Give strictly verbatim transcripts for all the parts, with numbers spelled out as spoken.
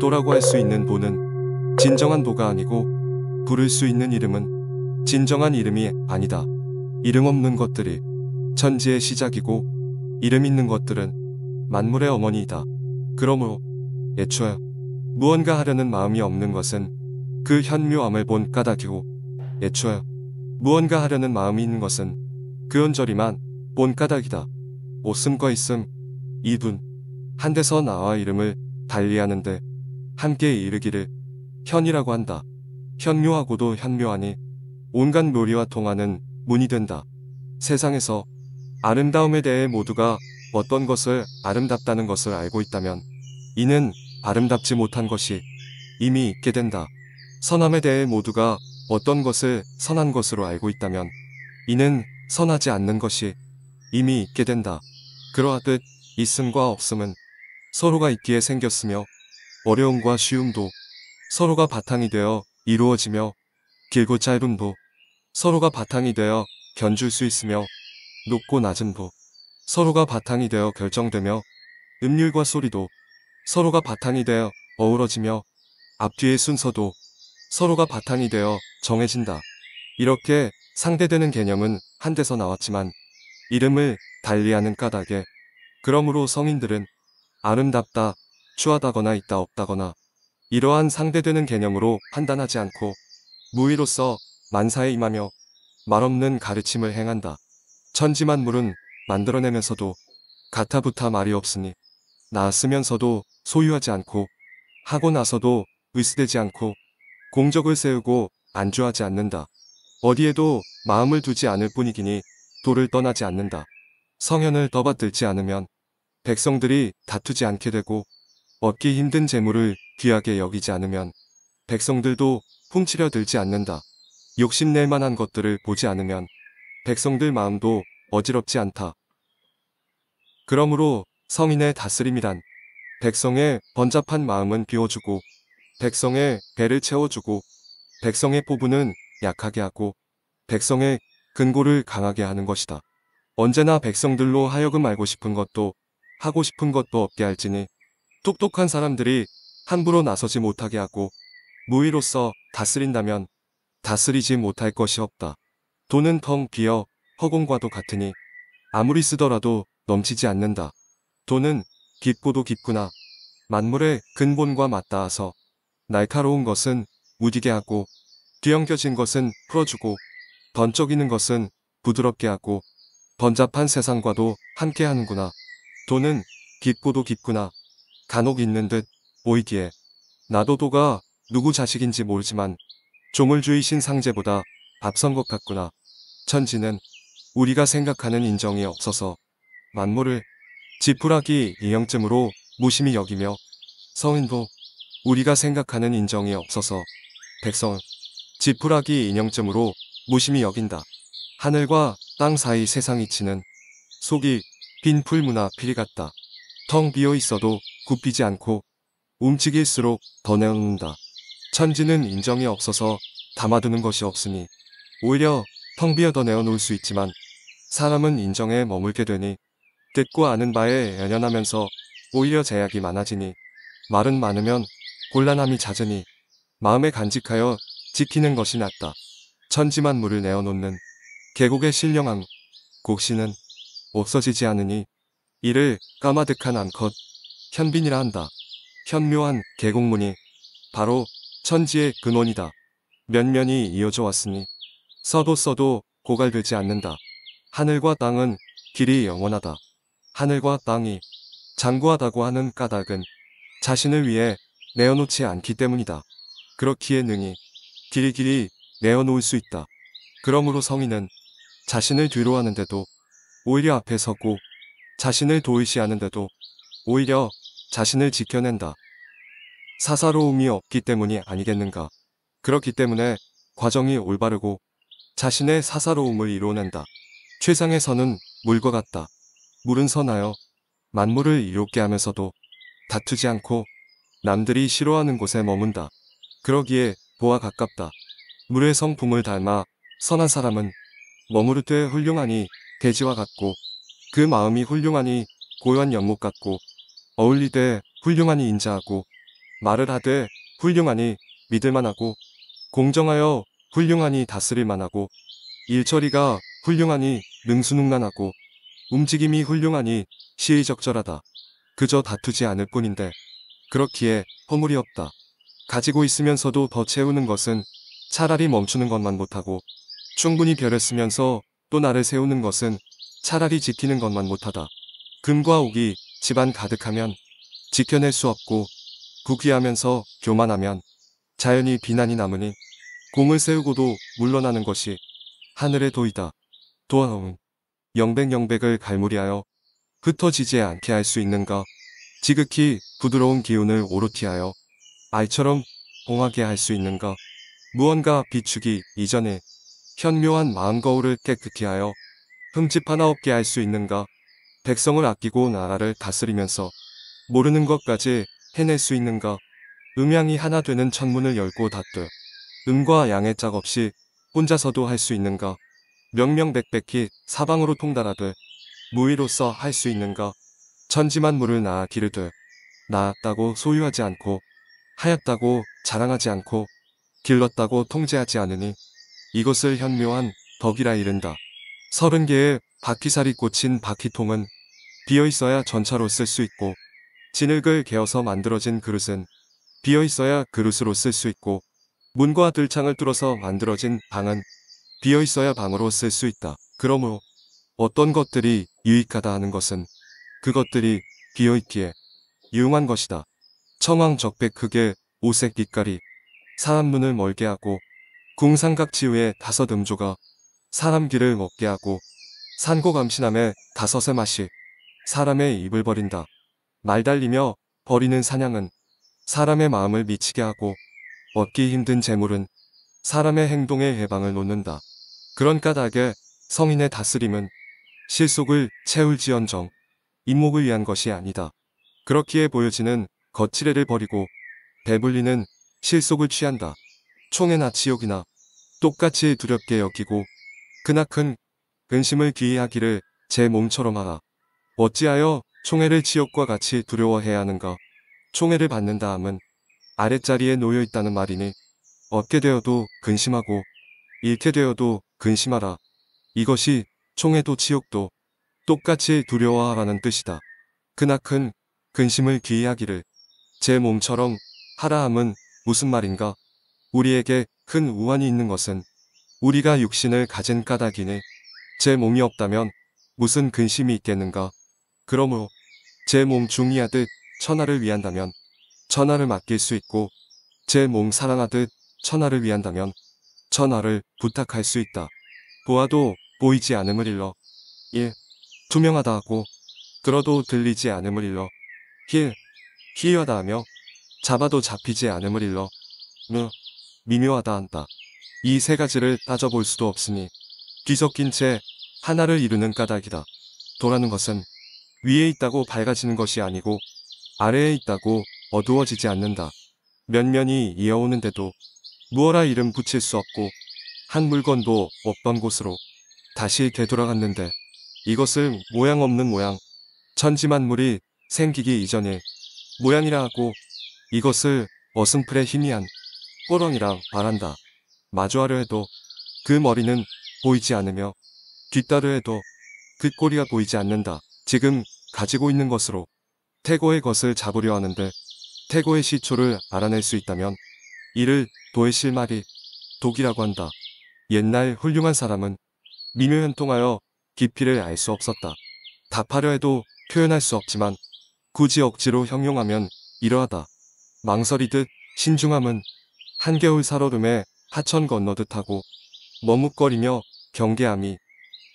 또라고 할 수 있는 보는 진정한 보가 아니고 부를 수 있는 이름은 진정한 이름이 아니다. 이름 없는 것들이 천지의 시작이고 이름 있는 것들은 만물의 어머니이다. 그러므로 애초에 무언가 하려는 마음이 없는 것은 그 현묘함을 본 까닭이고 애초에 무언가 하려는 마음이 있는 것은 그 언저리만 본 까닭이다. 없음과 있음, 이분 한 데서 나와 이름을 달리하는데 함께 이르기를 현이라고 한다. 현묘하고도 현묘하니 온갖 묘리와 통하는 문이 된다. 세상에서 아름다움에 대해 모두가 어떤 것을 아름답다는 것을 알고 있다면 이는 아름답지 못한 것이 이미 있게 된다. 선함에 대해 모두가 어떤 것을 선한 것으로 알고 있다면 이는 선하지 않는 것이 이미 있게 된다. 그러하듯 있음과 없음은 서로가 있기에 생겼으며 어려움과 쉬움도 서로가 바탕이 되어 이루어지며 길고 짧음도 서로가 바탕이 되어 견줄 수 있으며 높고 낮음도 서로가 바탕이 되어 결정되며 음률과 소리도 서로가 바탕이 되어 어우러지며 앞뒤의 순서도 서로가 바탕이 되어 정해진다. 이렇게 상대되는 개념은 한 데서 나왔지만 이름을 달리하는 까닭에 그러므로 성인들은 아름답다, 추하다거나 있다 없다거나 이러한 상대되는 개념으로 판단하지 않고 무의로써 만사에 임하며 말없는 가르침을 행한다. 천지만물은 만들어내면서도 가타부타 말이 없으니 낳았으면서도 소유하지 않고 하고 나서도 의스되지 않고 공적을 세우고 안주하지 않는다. 어디에도 마음을 두지 않을 뿐이기니 도를 떠나지 않는다. 성현을 떠받들지 않으면 백성들이 다투지 않게 되고 얻기 힘든 재물을 귀하게 여기지 않으면 백성들도 훔치려 들지 않는다. 욕심낼 만한 것들을 보지 않으면 백성들 마음도 어지럽지 않다. 그러므로 성인의 다스림이란 백성의 번잡한 마음은 비워주고 백성의 배를 채워주고 백성의 포부는 약하게 하고 백성의 근고를 강하게 하는 것이다. 언제나 백성들로 하여금 알고 싶은 것도 하고 싶은 것도 없게 할지니 똑똑한 사람들이 함부로 나서지 못하게 하고 무의로써 다스린다면 다스리지 못할 것이 없다. 돈은 텅 비어 허공과도 같으니 아무리 쓰더라도 넘치지 않는다. 돈은 깊고도 깊구나. 만물의 근본과 맞닿아서 날카로운 것은 무디게 하고 뒤엉겨진 것은 풀어주고 번쩍이는 것은 부드럽게 하고 번잡한 세상과도 함께 하는구나. 돈은 깊고도 깊구나. 간혹 있는 듯 보이기에 나도 도가 누구 자식인지 모르지만 조물주의신 상제보다 앞선 것 같구나. 천지는 우리가 생각하는 인정이 없어서 만물을 지푸라기 이형쯤으로 무심히 여기며 성인도 우리가 생각하는 인정이 없어서 백성을 지푸라기 인형쯤으로 무심히 여긴다. 하늘과 땅 사이 세상 이치는 속이 빈 풀무나 피리 같다. 텅 비어 있어도 굽히지 않고 움직일수록 더 내놓는다. 천지는 인정이 없어서 담아두는 것이 없으니 오히려 텅 비어 더 내어놓을 수 있지만 사람은 인정에 머물게 되니 듣고 아는 바에 연연하면서 오히려 제약이 많아지니 말은 많으면 곤란함이 잦으니 마음에 간직하여 지키는 것이 낫다. 천지만물을 내어놓는 계곡의 신령함 곡신은 없어지지 않으니 이를 까마득한 암컷 현빈이라 한다. 현묘한 계곡문이 바로 천지의 근원이다. 면면이 이어져 왔으니 써도 써도 고갈되지 않는다. 하늘과 땅은 길이 영원하다. 하늘과 땅이 장구하다고 하는 까닭은 자신을 위해 내어놓지 않기 때문이다. 그렇기에 능히 길이 길이 내어놓을 수 있다. 그러므로 성인은 자신을 뒤로 하는데도 오히려 앞에 서고 자신을 도의시하는데도 오히려 자신을 지켜낸다. 사사로움이 없기 때문이 아니겠는가. 그렇기 때문에 과정이 올바르고 자신의 사사로움을 이뤄낸다. 최상에서는 물과 같다. 물은 선하여 만물을 이롭게 하면서도 다투지 않고 남들이 싫어하는 곳에 머문다. 그러기에 보와 가깝다. 물의 성품을 닮아 선한 사람은 머무를 때 훌륭하니 돼지와 같고 그 마음이 훌륭하니 고요한 연못 같고 어울리되 훌륭하니 인자하고 말을 하되 훌륭하니 믿을만하고 공정하여 훌륭하니 다스릴만하고 일처리가 훌륭하니 능수능란하고 움직임이 훌륭하니 시의적절하다. 그저 다투지 않을 뿐인데 그렇기에 허물이 없다. 가지고 있으면서도 더 채우는 것은 차라리 멈추는 것만 못하고 충분히 벼렸으면서 또 나를 세우는 것은 차라리 지키는 것만 못하다. 금과 옥이 집안 가득하면 지켜낼 수 없고 부귀하면서 교만하면 자연히 비난이 남으니 공을 세우고도 물러나는 것이 하늘의 도이다. 도아웅 영백영백을 갈무리하여 흩어지지 않게 할 수 있는가. 지극히 부드러운 기운을 오롯히하여 알처럼 봉하게 할 수 있는가. 무언가 비추기 이전에 현묘한 마음거울을 깨끗이 하여 흠집 하나 없게 할 수 있는가. 백성을 아끼고 나라를 다스리면서 모르는 것까지 해낼 수 있는가. 음양이 하나 되는 천문을 열고 닫되 음과 양의 짝 없이 혼자서도 할 수 있는가. 명명백백히 사방으로 통달하되 무의로서 할 수 있는가. 천지만물을 낳아 기르되 낳았다고 소유하지 않고 하였다고 자랑하지 않고 길렀다고 통제하지 않으니 이것을 현묘한 덕이라 이른다. 서른 개의 바퀴살이 꽂힌 바퀴통은 비어있어야 전차로 쓸 수 있고 진흙을 개어서 만들어진 그릇은 비어있어야 그릇으로 쓸 수 있고 문과 들창을 뚫어서 만들어진 방은 비어있어야 방으로 쓸 수 있다. 그러므로 어떤 것들이 유익하다 하는 것은 그것들이 비어있기에 유용한 것이다. 청황적백 흙에 오색 빛깔이 사람 눈을 멀게 하고 궁삼각지우의 다섯 음조가 사람 귀를 먹게 하고 산고감시남의 다섯의 맛이 사람의 입을 버린다. 말달리며 버리는 사냥은 사람의 마음을 미치게 하고 얻기 힘든 재물은 사람의 행동에 해방을 놓는다. 그런 까닭에 성인의 다스림은 실속을 채울지언정 인목을 위한 것이 아니다. 그렇기에 보여지는 거칠애를 버리고 배불리는 실속을 취한다. 총애나 치욕이나 똑같이 두렵게 여기고 그나큰 근심을 귀의하기를 제 몸처럼 하라. 어찌하여 총애를 치욕과 같이 두려워해야 하는가. 총애를 받는다 함은 아랫자리에 놓여있다는 말이니 얻게 되어도 근심하고 잃게 되어도 근심하라. 이것이 총애도 치욕도 똑같이 두려워하라는 뜻이다. 그나큰 근심을 귀의하기를 제 몸처럼 하라 함은 무슨 말인가. 우리에게 큰 우환이 있는 것은 우리가 육신을 가진 까닭이니 제 몸이 없다면 무슨 근심이 있겠는가. 그러므로 제 몸 중의하듯 천하를 위한다면 천하를 맡길 수 있고 제 몸 사랑하듯 천하를 위한다면 천하를 부탁할 수 있다. 보아도 보이지 않음을 일러 일. 투명하다 하고 들어도 들리지 않음을 일러 힐. 희유하다 하며 잡아도 잡히지 않음을 일러 무. 미묘하다 한다. 이 세 가지를 따져볼 수도 없으니 뒤섞인 채 하나를 이루는 까닭이다. 도라는 것은 위에 있다고 밝아지는 것이 아니고 아래에 있다고 어두워지지 않는다. 면면이 이어오는데도 무어라 이름 붙일 수 없고 한 물건도 없던 곳으로 다시 되돌아갔는데 이것을 모양 없는 모양 천지만물이 생기기 이전에 모양이라 하고 이것을 어슴풀에 희미한 꼬렁이라 말한다. 마주하려 해도 그 머리는 보이지 않으며 뒤따르려 해도 그 꼬리가 보이지 않는다. 지금 가지고 있는 것으로 태고의 것을 잡으려 하는데 태고의 시초를 알아낼 수 있다면 이를 도의 실마리 독이라고 한다. 옛날 훌륭한 사람은 미묘현통하여 깊이를 알 수 없었다. 답하려 해도 표현할 수 없지만 굳이 억지로 형용하면 이러하다. 망설이듯 신중함은 한겨울 살얼음에 하천 건너듯 하고 머뭇거리며 경계함이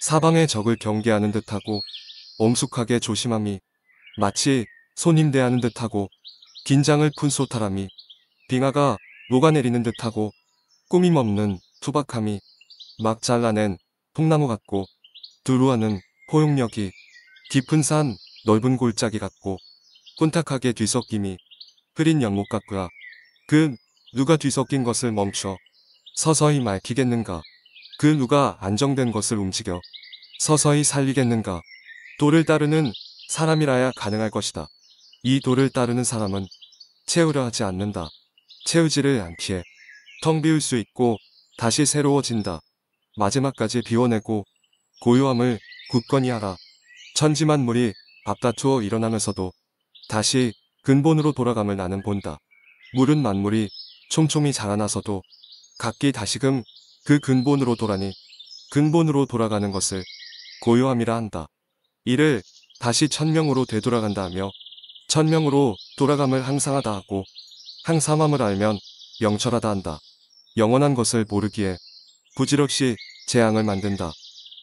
사방의 적을 경계하는 듯하고 엄숙하게 조심함이 마치 손님 대하는 듯하고 긴장을 푼 소탈함이 빙하가 녹아내리는 듯하고 꾸밈 없는 투박함이 막 잘라낸 통나무 같고 두루하는 포용력이 깊은 산 넓은 골짜기 같고 혼탁하게 뒤섞임이 흐린 연못 같구나. 그 누가 뒤섞인 것을 멈춰 서서히 맑히겠는가. 그 누가 안정된 것을 움직여 서서히 살리겠는가. 도를 따르는 사람이라야 가능할 것이다. 이 도를 따르는 사람은 채우려 하지 않는다. 채우지를 않기에 텅 비울 수 있고 다시 새로워진다. 마지막까지 비워내고 고요함을 굳건히 하라. 천지만물이 앞다투어 일어나면서도 다시 근본으로 돌아감을 나는 본다. 물은 만물이 촘촘히 자라나서도 각기 다시금 그 근본으로 돌아니 근본으로 돌아가는 것을 고요함이라 한다. 이를 다시 천명으로 되돌아간다 하며 천명으로 돌아감을 항상하다 하고 항삼함을 알면 영철하다 한다. 영원한 것을 모르기에 부질없이 재앙을 만든다.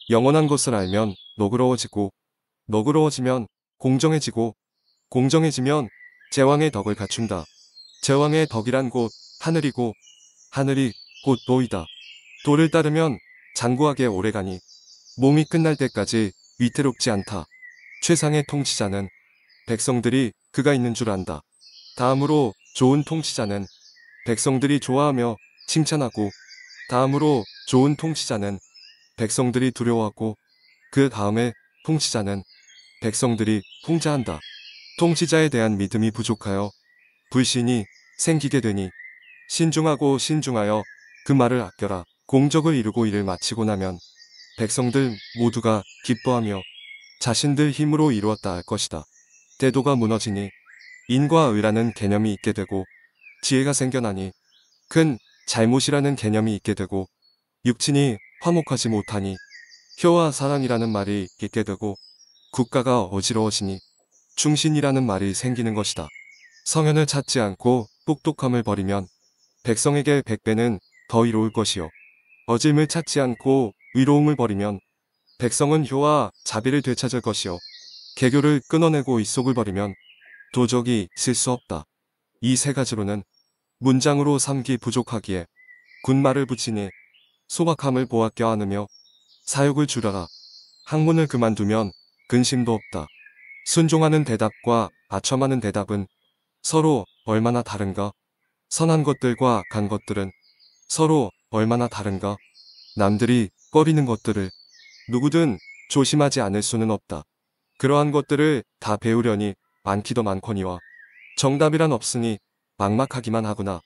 영원한 것을 알면 너그러워지고 너그러워지면 공정해지고 공정해지면 제왕의 덕을 갖춘다. 제왕의 덕이란 곳 하늘이고 하늘이 곧 도이다. 도를 따르면 장구하게 오래가니 몸이 끝날 때까지 위태롭지 않다. 최상의 통치자는 백성들이 그가 있는 줄 안다. 다음으로 좋은 통치자는 백성들이 좋아하며 칭찬하고 다음으로 좋은 통치자는 백성들이 두려워하고 그 다음에 통치자는 백성들이 통제한다. 통치자에 대한 믿음이 부족하여 불신이 생기게 되니 신중하고 신중하여 그 말을 아껴라. 공적을 이루고 일을 마치고 나면 백성들 모두가 기뻐하며 자신들 힘으로 이루었다 할 것이다. 대도가 무너지니 인과의라는 개념이 있게 되고 지혜가 생겨나니 큰 잘못이라는 개념이 있게 되고 육친이 화목하지 못하니 효와 사랑이라는 말이 있게 되고 국가가 어지러워지니 충신이라는 말이 생기는 것이다. 성현을 찾지 않고 똑똑함을 버리면 백성에게 백배는 더 이로울 것이요 어짐을 찾지 않고 위로움을 버리면 백성은 효와 자비를 되찾을 것이요 개교를 끊어내고 이속을 버리면 도적이 있을 수 없다. 이 세 가지로는 문장으로 삼기 부족하기에 군말을 붙이니 소박함을 보아껴 안으며 사욕을 줄여라. 학문을 그만두면 근심도 없다. 순종하는 대답과 아첨하는 대답은 서로 얼마나 다른가? 선한 것들과 악한 것들은 서로 얼마나 다른가? 남들이 꺼리는 것들을 누구든 조심하지 않을 수는 없다. 그러한 것들을 다 배우려니 많기도 많거니와 정답이란 없으니 막막하기만 하구나.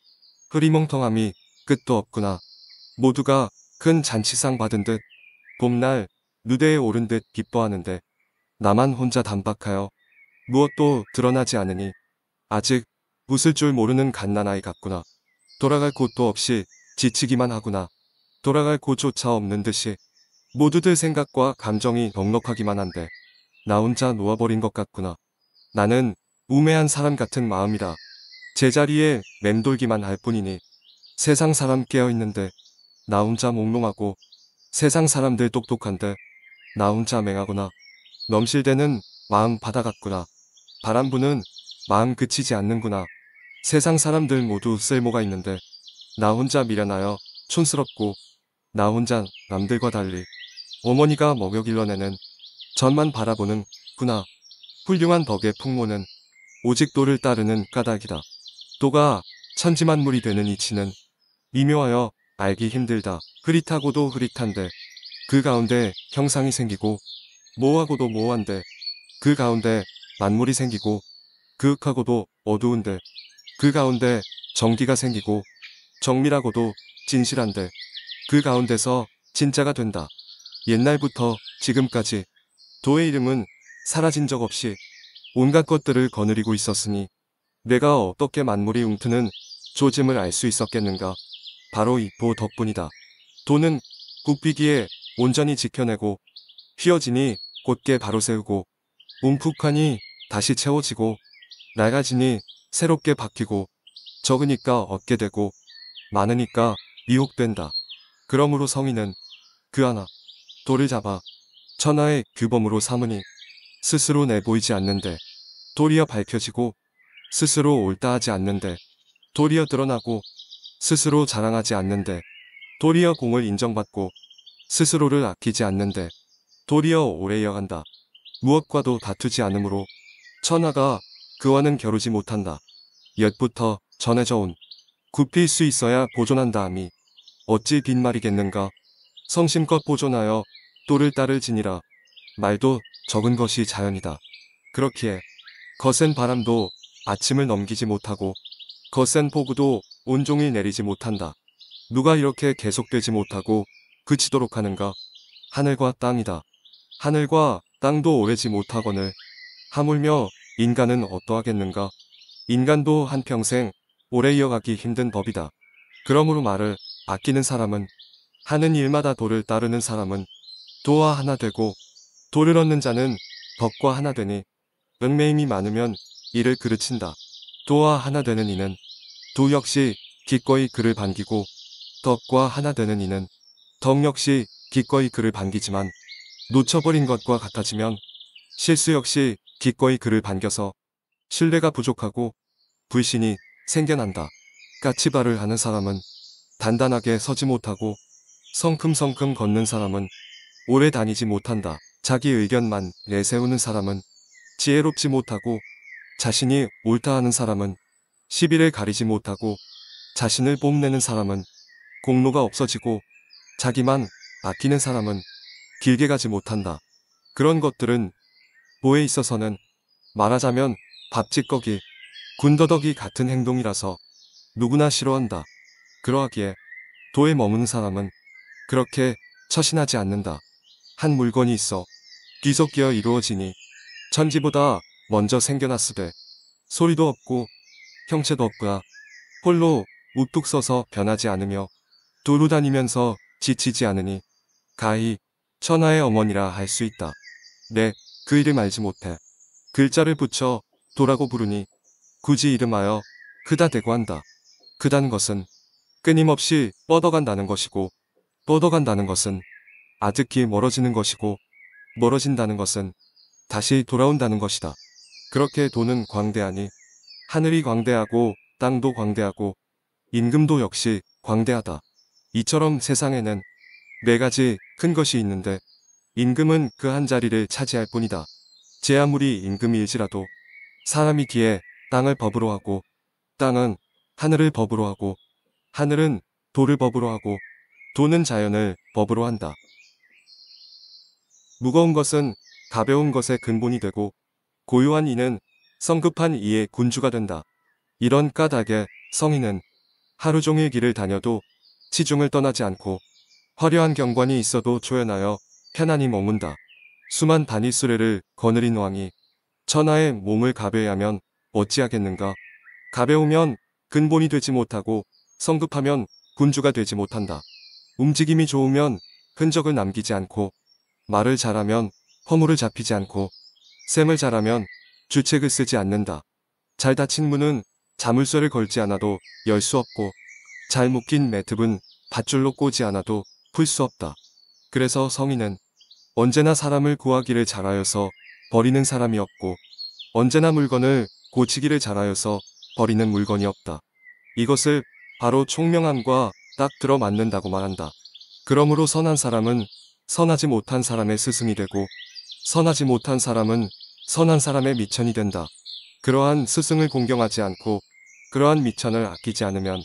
흐리멍텅함이 끝도 없구나. 모두가 큰 잔치상 받은 듯 봄날 누대에 오른 듯 기뻐하는데 나만 혼자 단박하여 무엇도 드러나지 않으니 아직 웃을 줄 모르는 갓난아이 같구나. 돌아갈 곳도 없이 지치기만 하구나. 돌아갈 곳조차 없는 듯이 모두들 생각과 감정이 넉넉하기만 한데 나 혼자 놓아버린 것 같구나. 나는 우매한 사람 같은 마음이라 제자리에 맴돌기만 할 뿐이니 세상 사람 깨어있는데 나 혼자 몽롱하고 세상 사람들 똑똑한데 나 혼자 맹하구나. 넘실대는 마음 바다 같구나. 바람 부는 마음 그치지 않는구나. 세상 사람들 모두 쓸모가 있는데 나 혼자 미련하여 촌스럽고 나 혼자 남들과 달리 어머니가 먹여 길러내는 전만 바라보는구나. 훌륭한 덕의 풍모는 오직 도를 따르는 까닭이다. 도가 천지만물이 되는 이치는 미묘하여 알기 힘들다. 흐릿하고도 흐릿한데 그 가운데 형상이 생기고 모호하고도 모호한데 그 가운데 만물이 생기고 그윽하고도 어두운데 그 가운데 정기가 생기고 정밀하고도 진실한데 그 가운데서 진짜가 된다. 옛날부터 지금까지 도의 이름은 사라진 적 없이 온갖 것들을 거느리고 있었으니 내가 어떻게 만물이 웅트는 조짐을 알 수 있었겠는가? 바로 이 도 덕분이다. 도는 굽히기에 온전히 지켜내고 휘어지니 곧게 바로 세우고 움푹하니 다시 채워지고 낡아지니 새롭게 바뀌고 적으니까 얻게 되고 많으니까 미혹된다. 그러므로 성인은 그 하나 도를 잡아 천하의 규범으로 삼으니 스스로 내보이지 않는데 도리어 밝혀지고 스스로 옳다 하지 않는데 도리어 드러나고 스스로 자랑하지 않는데 도리어 공을 인정받고 스스로를 아끼지 않는데 도리어 오래 이어간다. 무엇과도 다투지 않으므로 천하가 그와는 겨루지 못한다. 옛부터 전해져 온 굽힐 수 있어야 보존한다 함이 어찌 빈말이겠는가? 성심껏 보존하여 도를 따를지니라. 말도 적은 것이 자연이다. 그렇기에 거센 바람도 아침을 넘기지 못하고 거센 폭우도 온종일 내리지 못한다. 누가 이렇게 계속되지 못하고 그치도록 하는가? 하늘과 땅이다. 하늘과 땅도 오래지 못하거늘 하물며 인간은 어떠하겠는가? 인간도 한평생 오래 이어가기 힘든 법이다. 그러므로 말을 아끼는 사람은 하는 일마다 도를 따르는 사람은 도와 하나 되고 도를 얻는 자는 덕과 하나 되니 얽매임이 많으면 이를 그르친다. 도와 하나 되는 이는 도 역시 기꺼이 그를 반기고 덕과 하나 되는 이는 덕 역시 기꺼이 그를 반기지만 놓쳐버린 것과 같아지면 실수 역시 기꺼이 그를 반겨서 신뢰가 부족하고 불신이 생겨난다. 까치발을 하는 사람은 단단하게 서지 못하고 성큼성큼 걷는 사람은 오래 다니지 못한다. 자기 의견만 내세우는 사람은 지혜롭지 못하고 자신이 옳다 하는 사람은 시비를 가리지 못하고 자신을 뽐내는 사람은 공로가 없어지고 자기만 아끼는 사람은 길게 가지 못한다. 그런 것들은 도에 있어서는 말하자면 밥찌꺼기, 군더더기 같은 행동이라서 누구나 싫어한다. 그러하기에 도에 머무는 사람은 그렇게 처신하지 않는다. 한 물건이 있어 뒤섞여 이루어지니 천지보다 먼저 생겨났으되 소리도 없고 형체도 없구나. 홀로 우뚝 서서 변하지 않으며 두루 다니면서 지치지 않으니 가히 천하의 어머니라 할 수 있다. 네, 그 이름 알지 못해. 글자를 붙여 도라고 부르니 굳이 이름하여 크다 대고 한다. 크다는 것은 끊임없이 뻗어간다는 것이고 뻗어간다는 것은 아득히 멀어지는 것이고 멀어진다는 것은 다시 돌아온다는 것이다. 그렇게 도는 광대하니 하늘이 광대하고 땅도 광대하고 임금도 역시 광대하다. 이처럼 세상에는 네 가지 큰 것이 있는데 임금은 그 한 자리를 차지할 뿐이다. 제 아무리 임금일지라도 사람이기에 땅을 법으로 하고 땅은 하늘을 법으로 하고 하늘은 도를 법으로 하고 도는 자연을 법으로 한다. 무거운 것은 가벼운 것의 근본이 되고 고요한 이는 성급한 이의 군주가 된다. 이런 까닭에 성인은 하루 종일 길을 다녀도 치중을 떠나지 않고 화려한 경관이 있어도 초연하여 편안히 머문다. 수만 단위수레를 거느린 왕이 천하의 몸을 가벼이 하면 어찌하겠는가? 가벼우면 근본이 되지 못하고 성급하면 군주가 되지 못한다. 움직임이 좋으면 흔적을 남기지 않고 말을 잘하면 허물을 잡히지 않고 셈을 잘하면 주책을 쓰지 않는다. 잘 닫힌 문은 자물쇠를 걸지 않아도 열 수 없고 잘 묶인 매듭은 밧줄로 꼬지 않아도 풀 수 없다. 그래서 성인은 언제나 사람을 구하기를 잘하여서 버리는 사람이 없고 언제나 물건을 고치기를 잘하여서 버리는 물건이 없다. 이것을 바로 총명함과 딱 들어맞는다고 말한다. 그러므로 선한 사람은 선하지 못한 사람의 스승이 되고 선하지 못한 사람은 선한 사람의 미천이 된다. 그러한 스승을 공경하지 않고 그러한 미천을 아끼지 않으면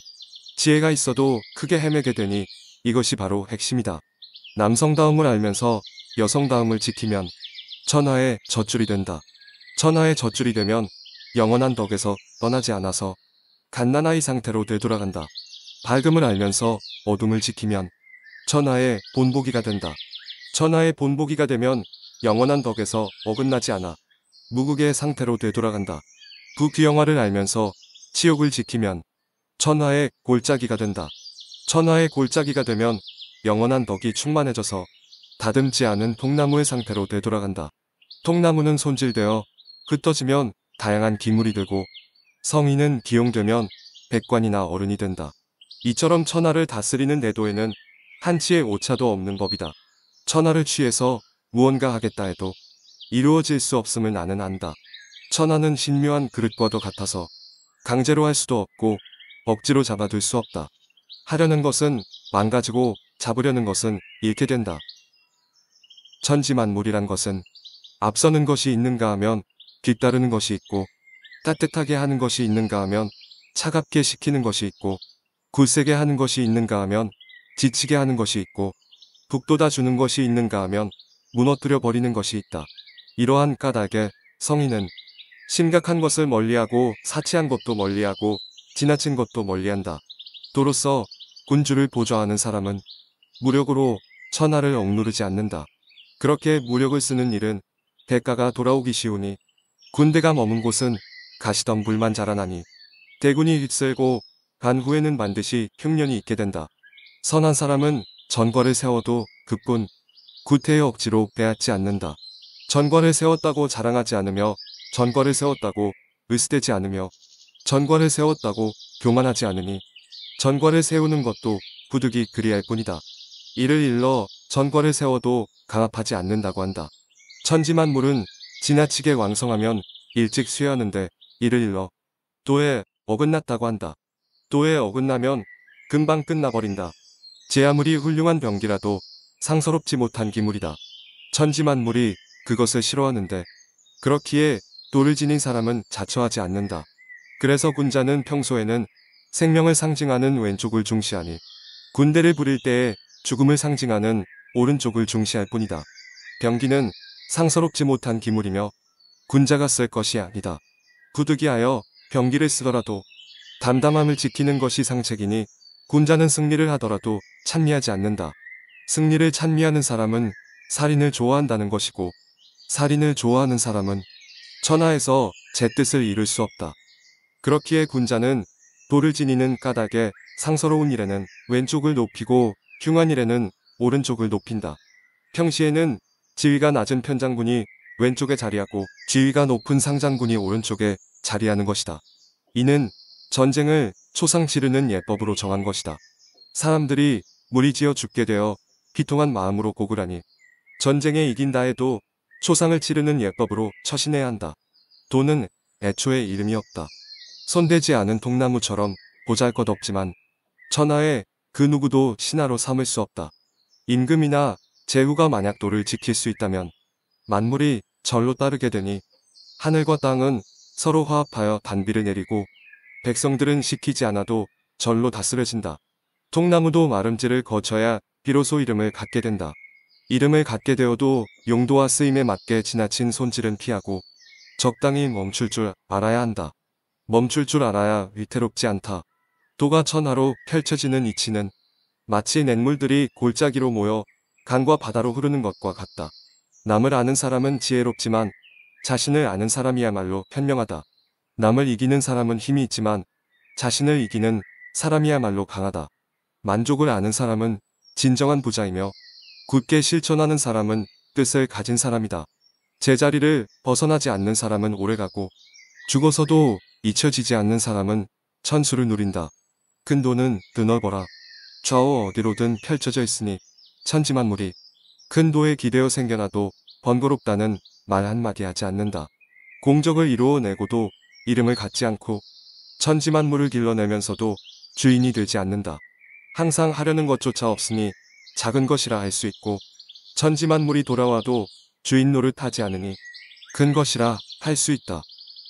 지혜가 있어도 크게 헤매게 되니 이것이 바로 핵심이다. 남성다움을 알면서 여성다움을 지키면 천하의 젖줄이 된다. 천하의 젖줄이 되면 영원한 덕에서 떠나지 않아서 갓난아이 상태로 되돌아간다. 밝음을 알면서 어둠을 지키면 천하의 본보기가 된다. 천하의 본보기가 되면 영원한 덕에서 어긋나지 않아 무국의 상태로 되돌아간다. 부귀영화를 알면서 치욕을 지키면 천하의 골짜기가 된다. 천하의 골짜기가 되면 영원한 덕이 충만해져서 다듬지 않은 통나무의 상태로 되돌아간다. 통나무는 손질되어 흩어지면 다양한 기물이 되고 성인은 기용되면 백관이나 어른이 된다. 이처럼 천하를 다스리는 내도에는 한치의 오차도 없는 법이다. 천하를 취해서 무언가 하겠다 해도 이루어질 수 없음을 나는 안다. 천하는 신묘한 그릇과도 같아서 강제로 할 수도 없고 억지로 잡아둘 수 없다. 하려는 것은 망가지고 잡으려는 것은 잃게 된다. 천지만물이란 것은 앞서는 것이 있는가 하면 뒤따르는 것이 있고 따뜻하게 하는 것이 있는가 하면 차갑게 식히는 것이 있고 굳세게 하는 것이 있는가 하면 지치게 하는 것이 있고 북돋아 주는 것이 있는가 하면 무너뜨려 버리는 것이 있다. 이러한 까닭에 성인은 심각한 것을 멀리하고 사치한 것도 멀리하고 지나친 것도 멀리한다. 도로서 군주를 보좌하는 사람은 무력으로 천하를 억누르지 않는다. 그렇게 무력을 쓰는 일은 대가가 돌아오기 쉬우니 군대가 머문 곳은 가시덤불만 자라나니 대군이 휩쓸고 간 후에는 반드시 흉년이 있게 된다. 선한 사람은 전과를 세워도 그뿐 구태의 억지로 빼앗지 않는다. 전과를 세웠다고 자랑하지 않으며 전과를 세웠다고 으스대지 않으며 전과를 세웠다고 교만하지 않으니 전과를 세우는 것도 부득이 그리할 뿐이다. 이를 일러 전과를 세워도 강압하지 않는다고 한다. 천지만물은 지나치게 왕성하면 일찍 쇠하는데 이를 일러 도에 어긋났다고 한다. 도에 어긋나면 금방 끝나버린다. 제 아무리 훌륭한 병기라도 상서롭지 못한 기물이다. 천지만물이 그것을 싫어하는데 그렇기에 도를 지닌 사람은 자처하지 않는다. 그래서 군자는 평소에는 생명을 상징하는 왼쪽을 중시하니 군대를 부릴 때에 죽음을 상징하는 오른쪽을 중시할 뿐이다. 병기는 상서롭지 못한 기물이며 군자가 쓸 것이 아니다. 부득이하여 병기를 쓰더라도 담담함을 지키는 것이 상책이니 군자는 승리를 하더라도 찬미하지 않는다. 승리를 찬미하는 사람은 살인을 좋아한다는 것이고 살인을 좋아하는 사람은 천하에서 제 뜻을 이룰 수 없다. 그렇기에 군자는 도를 지니는 까닭에 상서로운 일에는 왼쪽을 높이고 흉한 일에는 오른쪽을 높인다. 평시에는 지위가 낮은 편장군이 왼쪽에 자리하고 지위가 높은 상장군이 오른쪽에 자리하는 것이다. 이는 전쟁을 초상 치르는 예법으로 정한 것이다. 사람들이 무리지어 죽게 되어 비통한 마음으로 고구라니 전쟁에 이긴다 해도 초상을 치르는 예법으로 처신해야 한다. 도는 애초에 이름이 없다. 손대지 않은 통나무처럼 보잘것없지만 천하에 그 누구도 신하로 삼을 수 없다. 임금이나 재후가 만약 도를 지킬 수 있다면 만물이 절로 따르게 되니 하늘과 땅은 서로 화합하여 단비를 내리고 백성들은 시키지 않아도 절로 다스려진다. 통나무도 마름지를 거쳐야 비로소 이름을 갖게 된다. 이름을 갖게 되어도 용도와 쓰임에 맞게 지나친 손질은 피하고 적당히 멈출 줄 알아야 한다. 멈출 줄 알아야 위태롭지 않다. 도가 천하로 펼쳐지는 이치는 마치 냇물들이 골짜기로 모여 강과 바다로 흐르는 것과 같다. 남을 아는 사람은 지혜롭지만 자신을 아는 사람이야말로 현명하다. 남을 이기는 사람은 힘이 있지만 자신을 이기는 사람이야말로 강하다. 만족을 아는 사람은 진정한 부자이며 굳게 실천하는 사람은 뜻을 가진 사람이다. 제자리를 벗어나지 않는 사람은 오래가고 죽어서도 잊혀지지 않는 사람은 천수를 누린다. 큰 도는 드넓어라. 좌우 어디로든 펼쳐져 있으니 천지만물이 큰 도에 기대어 생겨나도 번거롭다는 말 한마디 하지 않는다. 공적을 이루어내고도 이름을 갖지 않고 천지만물을 길러내면서도 주인이 되지 않는다. 항상 하려는 것조차 없으니 작은 것이라 할 수 있고 천지만물이 돌아와도 주인 노릇 하지 않으니 큰 것이라 할 수 있다.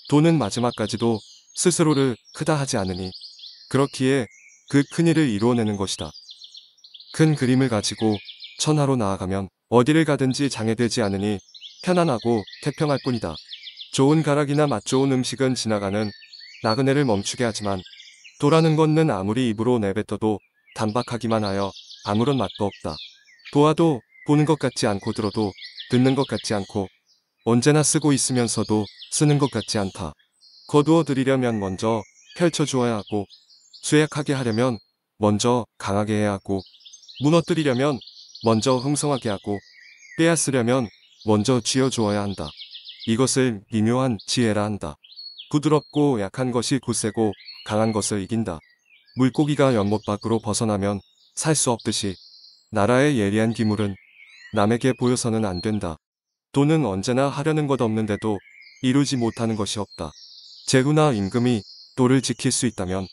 도는 마지막까지도 스스로를 크다 하지 않으니 그렇기에 그 큰 일을 이루어내는 것이다. 큰 그림을 가지고 천하로 나아가면 어디를 가든지 장애되지 않으니 편안하고 태평할 뿐이다. 좋은 가락이나 맛 좋은 음식은 지나가는 나그네를 멈추게 하지만 도라는 것은 아무리 입으로 내뱉어도 단박하기만 하여 아무런 맛도 없다. 보아도 보는 것 같지 않고 들어도 듣는 것 같지 않고 언제나 쓰고 있으면서도 쓰는 것 같지 않다. 거두어 들이려면 먼저 펼쳐주어야 하고 쇠약하게 하려면 먼저 강하게 해야 하고 무너뜨리려면 먼저 흥성하게 하고 빼앗으려면 먼저 쥐어주어야 한다. 이것을 미묘한 지혜라 한다. 부드럽고 약한 것이 굳세고 강한 것을 이긴다. 물고기가 연못 밖으로 벗어나면 살 수 없듯이 나라의 예리한 기물은 남에게 보여서는 안 된다. 돈은 언제나 하려는 것 없는데도 이루지 못하는 것이 없다. 재후나 임금이 도를 지킬 수 있다면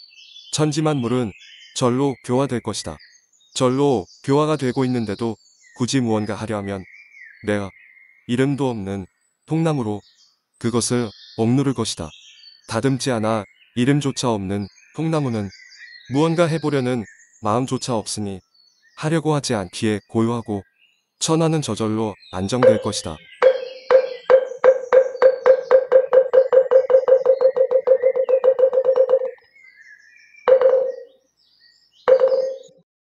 천지만물은 절로 교화될 것이다. 절로 교화가 되고 있는데도 굳이 무언가 하려 하면 내가 이름도 없는 통나무로 그것을 억누를 것이다. 다듬지 않아 이름조차 없는 통나무는 무언가 해보려는 마음조차 없으니 하려고 하지 않기에 고요하고 천하는 저절로 안정될 것이다.